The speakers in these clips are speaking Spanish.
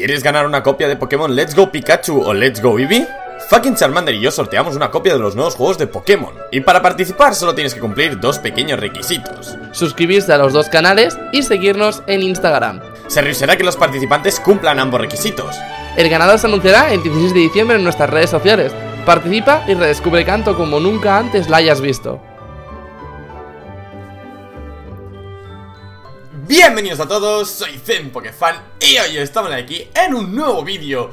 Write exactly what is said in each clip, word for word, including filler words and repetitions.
¿Quieres ganar una copia de Pokémon Let's Go Pikachu o Let's Go Eevee? Fucking Charmander y yo sorteamos una copia de los nuevos juegos de Pokémon. Y para participar solo tienes que cumplir dos pequeños requisitos: suscribirse a los dos canales y seguirnos en Instagram. Se revisará que los participantes cumplan ambos requisitos. El ganador se anunciará el dieciséis de diciembre en nuestras redes sociales. Participa y redescubre Kanto como nunca antes la hayas visto. Bienvenidos a todos, soy ZenPokefan y hoy estamos aquí en un nuevo vídeo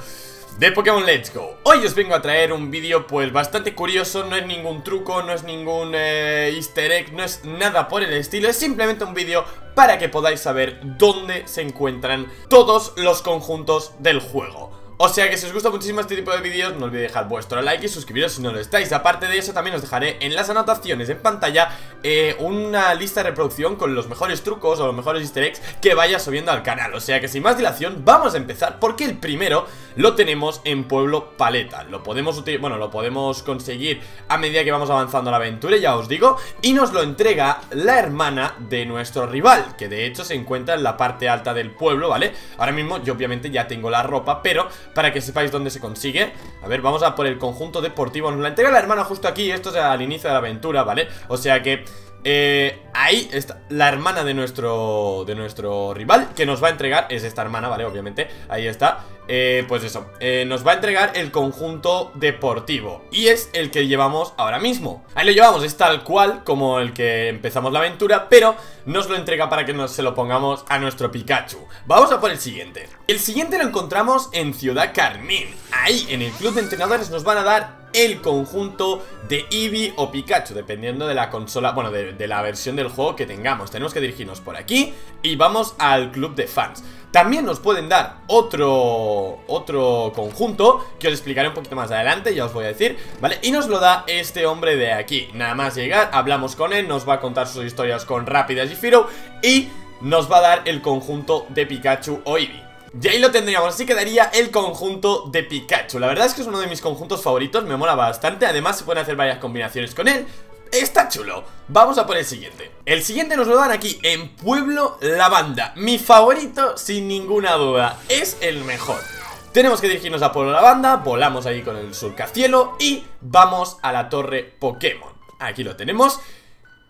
de Pokémon Let's Go. Hoy os vengo a traer un vídeo pues bastante curioso. No es ningún truco, no es ningún eh, easter egg, no es nada por el estilo. Es simplemente un vídeo para que podáis saber dónde se encuentran todos los conjuntos del juego. O sea que si os gusta muchísimo este tipo de vídeos, no olvidéis dejar vuestro like y suscribiros si no lo estáis. Aparte de eso, también os dejaré en las anotaciones en pantalla eh, una lista de reproducción con los mejores trucos o los mejores easter eggs que vaya subiendo al canal. O sea que sin más dilación, vamos a empezar, porque el primero lo tenemos en Pueblo Paleta. Lo podemos utilizar, bueno, lo podemos conseguir a medida que vamos avanzando la aventura, ya os digo. Y nos lo entrega la hermana de nuestro rival, que de hecho se encuentra en la parte alta del pueblo, ¿vale? Ahora mismo yo obviamente ya tengo la ropa, pero para que sepáis dónde se consigue. A ver, vamos a por el conjunto deportivo. Nos la entrega la hermana justo aquí. Esto es al inicio de la aventura, ¿vale? O sea que eh, ahí está la hermana de nuestro de nuestro rival, que nos va a entregar, es esta hermana, ¿vale? Obviamente, ahí está. Eh, pues eso, eh, nos va a entregar el conjunto deportivo, y es el que llevamos ahora mismo. Ahí lo llevamos, es tal cual como el que empezamos la aventura, pero nos lo entrega para que nos, se lo pongamos a nuestro Pikachu. Vamos a por el siguiente. El siguiente lo encontramos en Ciudad Carmín. Ahí en el club de entrenadores nos van a dar el conjunto de Eevee o Pikachu, dependiendo de la consola, bueno, de, de la versión del juego que tengamos. Tenemos que dirigirnos por aquí y vamos al club de fans. También nos pueden dar otro, otro conjunto, que os explicaré un poquito más adelante, ya os voy a decir, ¿vale? Y nos lo da este hombre de aquí. Nada más llegar, hablamos con él, nos va a contar sus historias con Rápidas y Firo, y nos va a dar el conjunto de Pikachu o Eevee. Y ahí lo tendríamos, así quedaría el conjunto de Pikachu. La verdad es que es uno de mis conjuntos favoritos, me mola bastante. Además se pueden hacer varias combinaciones con él. Está chulo. Vamos a por el siguiente. El siguiente nos lo dan aquí en Pueblo Lavanda. Mi favorito sin ninguna duda, es el mejor. Tenemos que dirigirnos a Pueblo Lavanda. Volamos ahí con el surcacielo y vamos a la torre Pokémon. Aquí lo tenemos.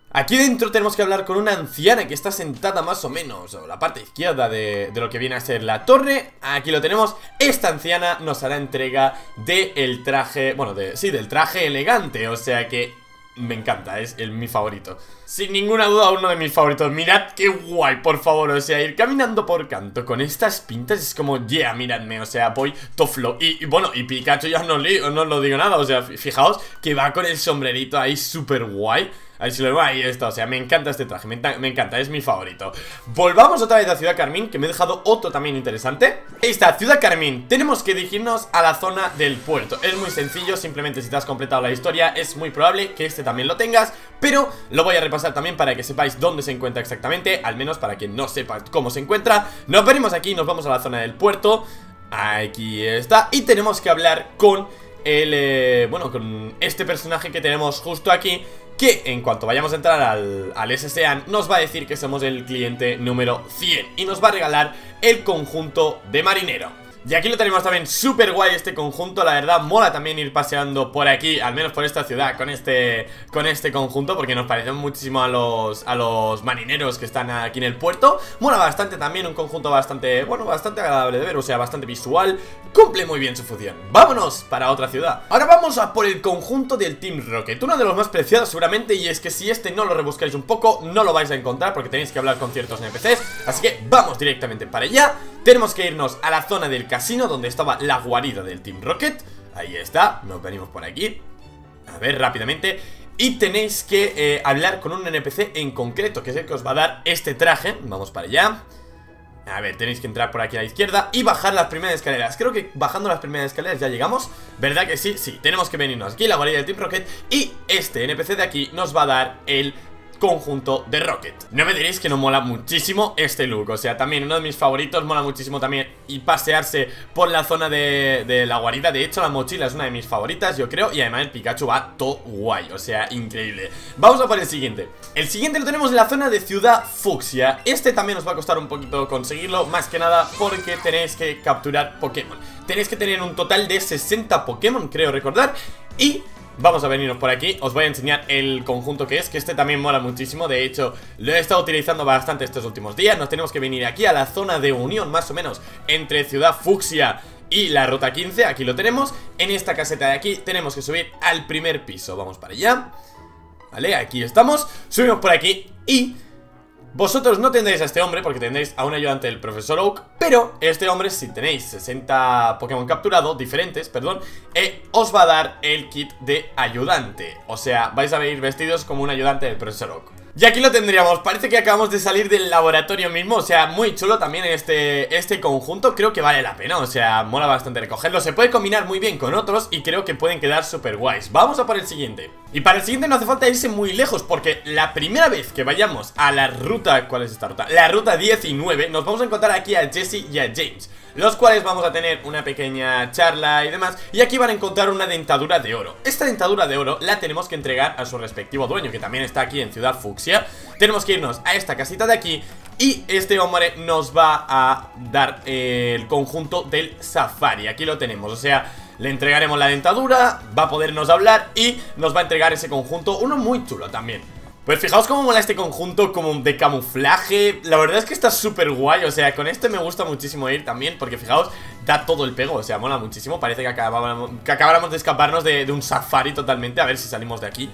Aquí dentro tenemos que hablar con una anciana que está sentada más o menos a la parte izquierda de, de lo que viene a ser la torre. Aquí lo tenemos. Esta anciana nos hará entrega del traje, bueno, de, sí, del traje elegante. O sea que me encanta, es el, mi favorito. Sin ninguna duda uno de mis favoritos. Mirad qué guay, por favor, o sea, ir caminando por Kanto con estas pintas es como, yeah, miradme, o sea, voy toflo. Y, y bueno, y Pikachu ya no, li, no lo digo nada, o sea, fijaos que va con el sombrerito ahí súper guay. A ver si lo veo, ahí está, o sea, me encanta este traje, me, me encanta, es mi favorito. Volvamos otra vez a Ciudad Carmín, que me he dejado otro también interesante. Ahí está, Ciudad Carmín, tenemos que dirigirnos a la zona del puerto. Es muy sencillo, simplemente si te has completado la historia es muy probable que este también lo tengas, pero lo voy a repasar también para que sepáis dónde se encuentra exactamente, al menos para quien no sepa cómo se encuentra. Nos veremos aquí, nos vamos a la zona del puerto. Aquí está, y tenemos que hablar con el, eh, bueno, con este personaje que tenemos justo aquí, que en cuanto vayamos a entrar al, al Espeon nos va a decir que somos el cliente número cien y nos va a regalar el conjunto de marinero. Y aquí lo tenemos también, súper guay este conjunto. La verdad mola también ir paseando por aquí, al menos por esta ciudad, con este, con este conjunto, porque nos parecen muchísimo a los, a los marineros que están aquí en el puerto. Mola bastante también, un conjunto bastante, bueno, bastante agradable de ver, o sea, bastante visual. Cumple muy bien su función. Vámonos para otra ciudad. Ahora vamos a por el conjunto del Team Rocket, uno de los más preciados seguramente, y es que si este no lo rebuscáis un poco no lo vais a encontrar, porque tenéis que hablar con ciertos N P Cs. Así que vamos directamente para allá. Tenemos que irnos a la zona del casino, donde estaba la guarida del Team Rocket. Ahí está, nos venimos por aquí. A ver, rápidamente. Y tenéis que eh, hablar con un N P C en concreto, que es el que os va a dar este traje. Vamos para allá. A ver, tenéis que entrar por aquí a la izquierda y bajar las primeras escaleras. Creo que bajando las primeras escaleras ya llegamos, ¿verdad que sí? Sí, tenemos que venirnos aquí, la guarida del Team Rocket, y este N P C de aquí nos va a dar el conjunto de Rocket. No me diréis que no mola muchísimo este look, o sea, también uno de mis favoritos, mola muchísimo también. Y pasearse por la zona de, de la guarida, de hecho la mochila es una de mis favoritas, yo creo, y además el Pikachu va todo guay, o sea, increíble. Vamos a por el siguiente. El siguiente lo tenemos en la zona de Ciudad Fucsia. Este también os va a costar un poquito conseguirlo, más que nada porque tenéis que capturar Pokémon. Tenéis que tener un total de sesenta Pokémon, creo recordar, y... vamos a venirnos por aquí, os voy a enseñar el conjunto que es, que este también mola muchísimo. De hecho, lo he estado utilizando bastante estos últimos días. Nos tenemos que venir aquí a la zona de unión, más o menos, entre Ciudad Fucsia y la ruta quince, aquí lo tenemos. En esta caseta de aquí tenemos que subir al primer piso, vamos para allá. Vale, aquí estamos, subimos por aquí y... vosotros no tendréis a este hombre porque tendréis a un ayudante del profesor Oak, pero este hombre, si tenéis sesenta Pokémon capturados, diferentes, perdón, eh, os va a dar el kit de ayudante. O sea, vais a venir vestidos como un ayudante del profesor Oak. Y aquí lo tendríamos, parece que acabamos de salir del laboratorio mismo, o sea, muy chulo también este, este conjunto, creo que vale la pena, o sea, mola bastante recogerlo, se puede combinar muy bien con otros y creo que pueden quedar súper guays. Vamos a por el siguiente, y para el siguiente no hace falta irse muy lejos, porque la primera vez que vayamos a la ruta, ¿cuál es esta ruta? La ruta diecinueve, nos vamos a encontrar aquí a Jesse y a James, los cuales vamos a tener una pequeña charla y demás, y aquí van a encontrar una dentadura de oro. Esta dentadura de oro la tenemos que entregar a su respectivo dueño, que también está aquí en Ciudad Fucsia. Tenemos que irnos a esta casita de aquí y este hombre nos va a dar eh, el conjunto del safari. Aquí lo tenemos, o sea, le entregaremos la dentadura, va a podernos hablar y nos va a entregar ese conjunto, uno muy chulo también. Pues fijaos cómo mola este conjunto, como de camuflaje. La verdad es que está súper guay, o sea, con este me gusta muchísimo ir también, porque fijaos, da todo el pego, o sea, mola muchísimo. Parece que acabáramos, que acabáramos de escaparnos de, de un safari totalmente, a ver si salimos de aquí.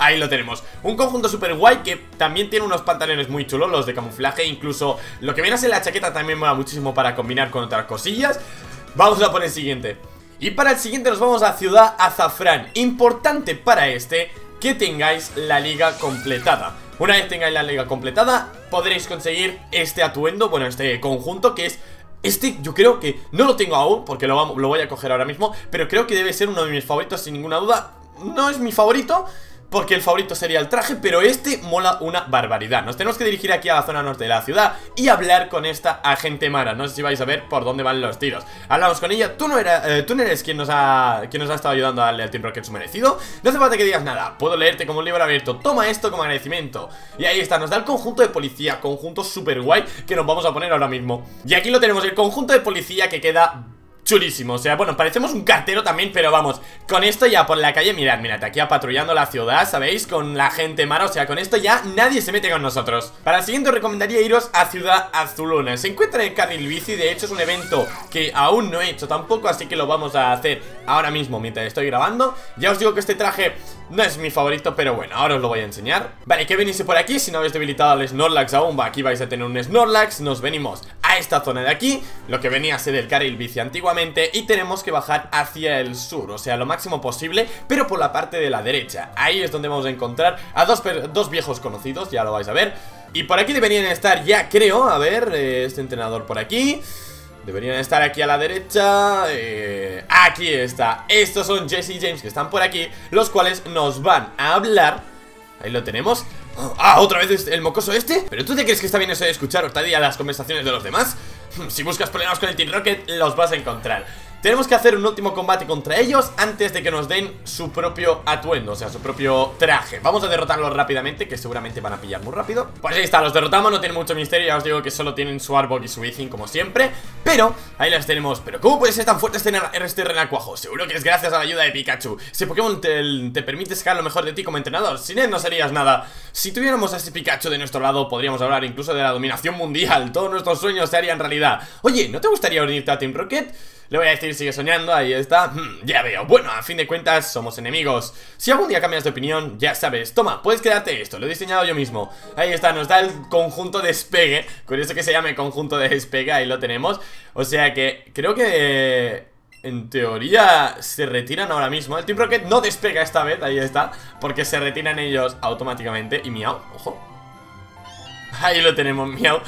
Ahí lo tenemos, un conjunto súper guay que también tiene unos pantalones muy chulos, los de camuflaje. Incluso lo que viene a ser la chaqueta también mola muchísimo para combinar con otras cosillas. Vamos a por el siguiente. Y para el siguiente nos vamos a Ciudad Azafrán. Importante para este... que tengáis la liga completada. Una vez tengáis la liga completada, podréis conseguir este atuendo, bueno, este conjunto que es... este yo creo que no lo tengo aún, porque lo, lo voy a coger ahora mismo, pero creo que debe ser uno de mis favoritos sin ninguna duda. No es mi favorito, porque el favorito sería el traje, pero este mola una barbaridad. Nos tenemos que dirigir aquí a la zona norte de la ciudad y hablar con esta agente Mara. No sé si vais a ver por dónde van los tiros. Hablamos con ella, tú no, era, eh, tú no eres quien nos, ha, quien nos ha estado ayudando a darle el tiempo que es su merecido. No hace falta que digas nada, puedo leerte como un libro abierto. Toma esto como agradecimiento. Y ahí está, nos da el conjunto de policía, conjunto super guay que nos vamos a poner ahora mismo. Y aquí lo tenemos, el conjunto de policía que queda... chulísimo, o sea, bueno, parecemos un cartero también, pero vamos, con esto ya por la calle, mirad, mirad, aquí patrullando la ciudad, ¿sabéis? Con la gente Mara, o sea, con esto ya nadie se mete con nosotros. Para el siguiente os recomendaría iros a Ciudad Azulona. Se encuentra en el carril bici, de hecho es un evento que aún no he hecho tampoco, así que lo vamos a hacer ahora mismo mientras estoy grabando. Ya os digo que este traje no es mi favorito, pero bueno, ahora os lo voy a enseñar. Vale, que venís por aquí, si no habéis debilitado al Snorlax aún, aquí vais a tener un Snorlax. Nos venimos a esta zona de aquí, lo que venía a ser el carril bici antiguamente, y tenemos que bajar hacia el sur, o sea, lo máximo posible, pero por la parte de la derecha. Ahí es donde vamos a encontrar a dos, dos viejos conocidos, ya lo vais a ver. Y por aquí deberían estar ya, creo, a ver, eh, este entrenador por aquí. Deberían estar aquí a la derecha, eh, aquí está. Estos son Jesse y James que están por aquí, los cuales nos van a hablar. Ahí lo tenemos. Ah, otra vez el mocoso este. ¿Pero tú te crees que está bien eso de escuchar hurtadilla las conversaciones de los demás? Si buscas problemas con el Team Rocket, los vas a encontrar. Tenemos que hacer un último combate contra ellos antes de que nos den su propio atuendo, o sea, su propio traje. Vamos a derrotarlos rápidamente, que seguramente van a pillar muy rápido. Pues ahí está, los derrotamos, no tienen mucho misterio. Ya os digo que solo tienen su Arbok y su Izin, como siempre. Pero, ahí las tenemos. Pero ¿cómo puede ser tan fuerte este, este renacuajo? Seguro que es gracias a la ayuda de Pikachu. Si Pokémon te, te permite sacar lo mejor de ti como entrenador, sin él no serías nada. Si tuviéramos a ese Pikachu de nuestro lado, podríamos hablar incluso de la dominación mundial. Todos nuestros sueños se harían realidad. Oye, ¿no te gustaría unirte a Team Rocket? Le voy a decir, sigue soñando, ahí está. hmm, Ya veo, bueno, a fin de cuentas somos enemigos. Si algún día cambias de opinión, ya sabes. Toma, puedes quedarte esto, lo he diseñado yo mismo. Ahí está, nos da el conjunto de despegue. Curioso que se llame conjunto de despegue, ahí lo tenemos. O sea que, creo que... Eh... en teoría se retiran ahora mismo. El Team Rocket no despega esta vez, ahí está, porque se retiran ellos automáticamente. Y Miau, ojo. Ahí lo tenemos, Miau.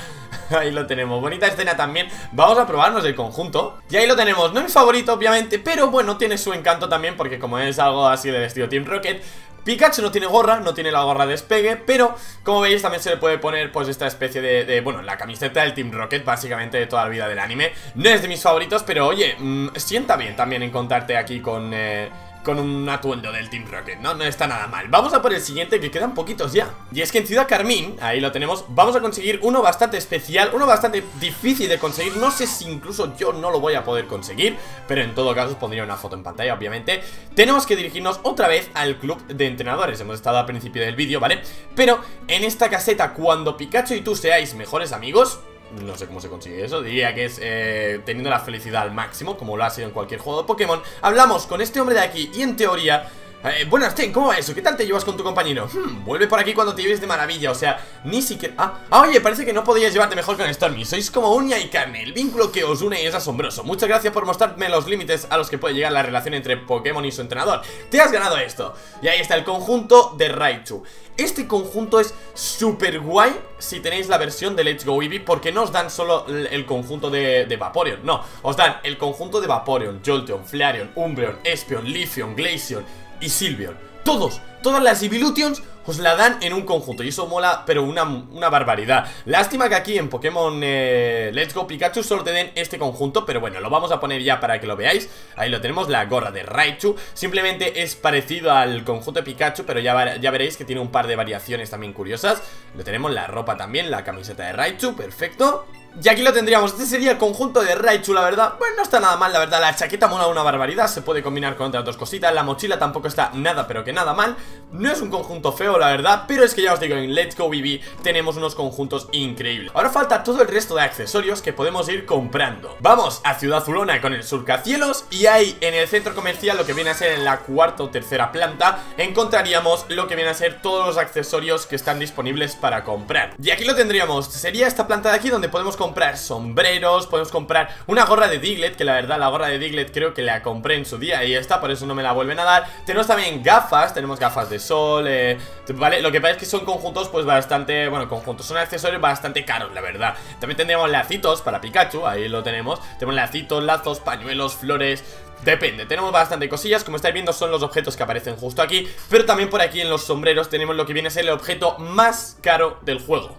Ahí lo tenemos, bonita escena también. Vamos a probarnos el conjunto. Y ahí lo tenemos, no es mi favorito obviamente, pero bueno, tiene su encanto también, porque como es algo así de estilo Team Rocket, Pikachu no tiene gorra, no tiene la gorra de despegue, pero como veis también se le puede poner pues esta especie de, de bueno, la camiseta del Team Rocket básicamente de toda la vida del anime. No es de mis favoritos, pero oye, mmm, sienta bien también encontrarte aquí con, eh, con un atuendo del Team Rocket, ¿no? No está nada mal. Vamos a por el siguiente, que quedan poquitos ya. Y es que en Ciudad Carmín, ahí lo tenemos, vamos a conseguir uno bastante especial, uno bastante difícil de conseguir. No sé si incluso yo no lo voy a poder conseguir, pero en todo caso os pondría una foto en pantalla, obviamente. Tenemos que dirigirnos otra vez al club de entrenadores. Hemos estado al principio del vídeo, ¿vale? Pero en esta caseta, cuando Pikachu y tú seáis mejores amigos... No sé cómo se consigue eso, diría que es eh, teniendo la felicidad al máximo, como lo ha sido en cualquier juego de Pokémon. Hablamos con este hombre de aquí y en teoría... Eh, buenas, Ten, ¿cómo va eso? ¿Qué tal te llevas con tu compañero? Hmm, vuelve por aquí cuando te lleves de maravilla, o sea, ni siquiera... Ah, ah, oye, parece que no podías llevarte mejor con Stormy. Sois como uña y carne, el vínculo que os une es asombroso. Muchas gracias por mostrarme los límites a los que puede llegar la relación entre Pokémon y su entrenador. Te has ganado esto. Y ahí está el conjunto de Raichu. Este conjunto es súper guay si tenéis la versión de Let's Go Eevee, porque no os dan solo el conjunto de, de Vaporeon, no, os dan el conjunto de Vaporeon, Jolteon, Flareon, Umbreon, Espeon, Leafeon, Glaceon y Sylveon. Todos, todas las Evolutions os la dan en un conjunto. Y eso mola, pero una, una barbaridad. Lástima que aquí en Pokémon eh, Let's Go Pikachu solo te den este conjunto, pero bueno, lo vamos a poner ya para que lo veáis. Ahí lo tenemos, la gorra de Raichu. Simplemente es parecido al conjunto de Pikachu, pero ya, ya veréis que tiene un par de variaciones también curiosas. Lo tenemos, la ropa también, la camiseta de Raichu, perfecto. Y aquí lo tendríamos, este sería el conjunto de Raichu, la verdad. Bueno, no está nada mal, la verdad, la chaqueta mola una barbaridad. Se puede combinar con otras dos cositas. La mochila tampoco está nada, pero que nada mal. No es un conjunto feo, la verdad, pero es que ya os digo, en Let's Go Eevee tenemos unos conjuntos increíbles. Ahora falta todo el resto de accesorios que podemos ir comprando. Vamos a Ciudad Azulona con el surcacielos. Y ahí en el centro comercial, lo que viene a ser en la cuarta o tercera planta, encontraríamos lo que viene a ser todos los accesorios que están disponibles para comprar. Y aquí lo tendríamos, sería esta planta de aquí donde podemos comprar sombreros, podemos comprar una gorra de Diglett, que la verdad la gorra de Diglett creo que la compré en su día y ya está, por eso no me la vuelven a dar. Tenemos también gafas, tenemos gafas de sol, eh, vale, lo que pasa es que son conjuntos pues bastante, bueno, conjuntos, son accesorios bastante caros, la verdad. También tendríamos lacitos para Pikachu, ahí lo tenemos, tenemos lacitos, lazos, pañuelos, flores... Depende, tenemos bastante cosillas, como estáis viendo son los objetos que aparecen justo aquí, pero también por aquí en los sombreros tenemos lo que viene a ser el objeto más caro del juego,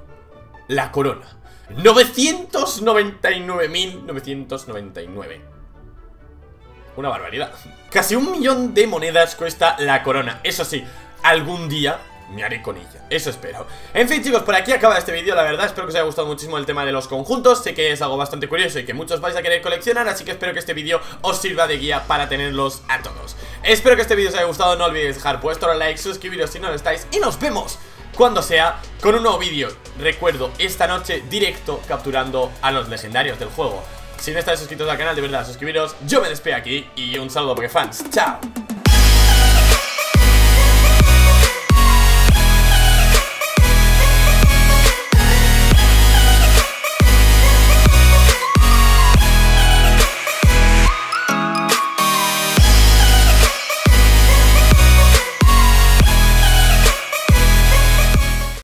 la corona. novecientos noventa y nueve mil novecientos noventa y nueve. Una barbaridad. Casi un millón de monedas cuesta la corona. Eso sí, algún día me haré con ella, eso espero. En fin, chicos, por aquí acaba este vídeo, la verdad. Espero que os haya gustado muchísimo el tema de los conjuntos. Sé que es algo bastante curioso y que muchos vais a querer coleccionar, así que espero que este vídeo os sirva de guía para tenerlos a todos. Espero que este vídeo os haya gustado. No olvidéis dejar vuestro like, suscribiros si no lo estáis, y nos vemos cuando sea con un nuevo vídeo. Recuerdo, esta noche directo capturando a los legendarios del juego. Si no estáis suscritos al canal, de verdad, suscribiros. Yo me despido aquí y un saludo, Pokefans. ¡Chao!